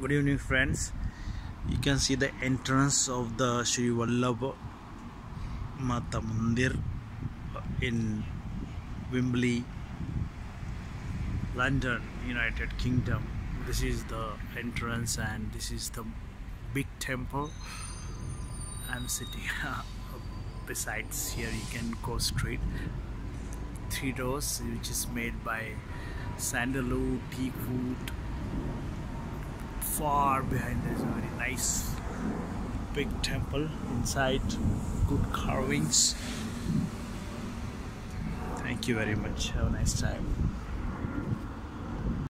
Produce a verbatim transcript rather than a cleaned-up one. Good evening, friends. You can see the entrance of the Shri Vallabh Mata Mandir in Wimbly, London, United Kingdom. This is the entrance and this is the big temple. I'm sitting besides here. You can go straight three doors, which is made by Sandaloo teak wood. Far behind there is a very nice big temple inside, good carvings. Thank you very much. Have a nice time.